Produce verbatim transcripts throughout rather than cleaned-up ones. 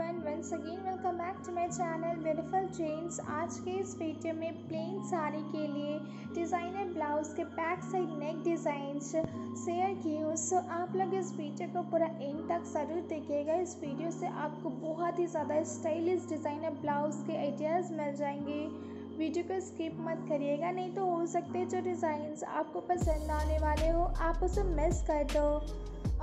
Everyone, once again welcome back to my channel beautiful trends. आज के इस video में प्लेन साड़ी के लिए डिज़ाइनर ब्लाउज़ के back side neck designs share की हूँ। सो आप लोग इस वीडियो को पूरा एंड तक ज़रूर देखिएगा। इस वीडियो से आपको बहुत ही ज़्यादा स्टाइलिश डिज़ाइनर ब्लाउज़ के आइडियाज़ मिल जाएंगे। वीडियो को स्किप मत करिएगा, नहीं तो हो सकते जो डिज़ाइंस आपको पसंद आने वाले हो आप उसे मिस कर दो।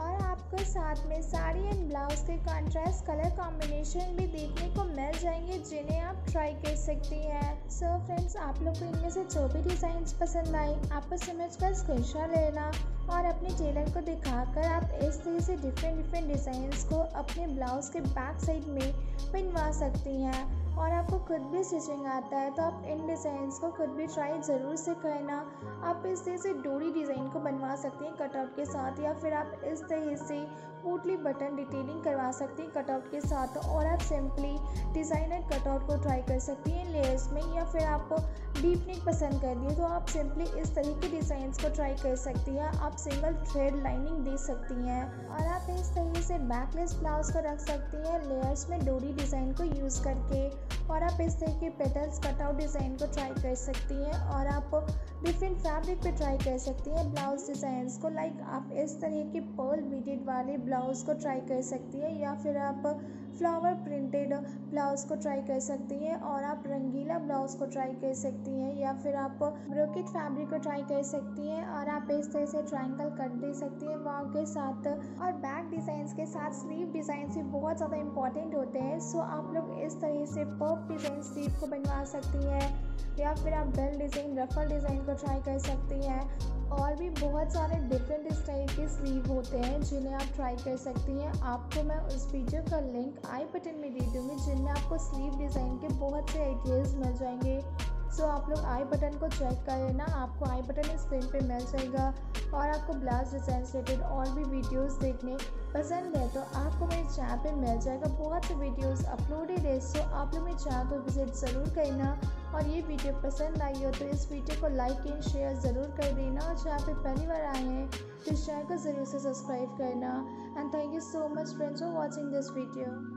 और आपको साथ में साड़ी एंड ब्लाउज़ के कंट्रास्ट कलर कॉम्बिनेशन भी देखने को मिल जाएंगे, जिन्हें आप ट्राई कर सकती हैं। सो फ्रेंड्स, आप लोग को इनमें से जो भी डिज़ाइंस पसंद आए आप उस इमेज का स्क्रीनशॉट लेना और अपने टेलर को दिखाकर आप इस तरह से डिफरेंट डिफरेंट डिज़ाइंस को अपने ब्लाउज़ के बैक साइड में पिनवा सकती हैं। और आपको खुद भी स्टिचिंग आता है तो आप इन डिज़ाइंस को खुद भी ट्राई ज़रूर से करना। आप इस तरह से डोरी डिज़ाइन को बनवा सकती हैं कटआउट के साथ, या फिर आप इस तरह से पोटली बटन डिटेलिंग करवा सकती हैं कटआउट के साथ। और आप सिंपली डिज़ाइनर कटआउट को ट्राई कर सकती हैं लेयर्स में, या फिर आप डीप नेक पसंद करती है तो आप सिंपली इस तरह के डिज़ाइंस को ट्राई कर सकती हैं। आप सिंगल थ्रेड लाइनिंग दे सकती हैं और आप इस तरह से बैकलेस ब्लाउज को रख सकती हैं लेयर्स में डोरी डिज़ाइन को यूज़ करके। और आप इस तरह के पेटल्स कटआउट डिज़ाइन को ट्राई कर सकती हैं और आप डिफरेंट फैब्रिक पे ट्राई कर सकती हैं ब्लाउज़ डिज़ाइंस को। लाइक आप इस तरह के पर्ल बीडेड वाले ब्लाउज़ को ट्राई कर सकती हैं, या फिर आप फ्लावर प्रिंटेड ब्लाउज़ को ट्राई कर सकती हैं। और आप रंगीला ब्लाउज़ को ट्राई कर सकती हैं, या फिर आप ब्रोकेट फैब्रिक को ट्राई कर सकती हैं। और आप इस तरह से ट्रायंगल कट दे सकती हैं वाव के साथ। और बैक डिज़ाइंस के साथ स्लीव डिज़ाइंस भी बहुत ज़्यादा इंपॉर्टेंट होते हैं। सो आप लोग इस तरह से पर्प डिज़ाइन स्लीव को बनवा सकती हैं, या फिर आप बेल डिज़ाइन रफल डिज़ाइन को ट्राई कर सकती हैं। और भी बहुत सारे डिफरेंट स्टाइल के स्लीव होते हैं जिन्हें आप ट्राई कर सकती हैं। आपको मैं उस वीडियो का लिंक आई बटन में दे दूँगी, जिनमें आपको स्लीव डिज़ाइन के बहुत से आइडियाज़ मिल जाएंगे। सो so, आप लोग आई बटन को चेक कर लेना, आपको आई बटन स्क्रीन पे मिल जाएगा। और आपको ब्लाउज डिज़ाइन रिलेटेड और भी वीडियोस देखने पसंद है तो आपको मेरे चैनल पे मिल जाएगा, बहुत से वीडियोस अपलोडेड है। सो आप लोग मेरे चैनल को विजिट ज़रूर करना। और ये वीडियो पसंद आई हो तो इस वीडियो को लाइक एंड शेयर ज़रूर कर देना। और चैनल पे पहली बार आए हैं तो चैनल को ज़रूर से सब्सक्राइब करना। And thank you so much friends for watching this video.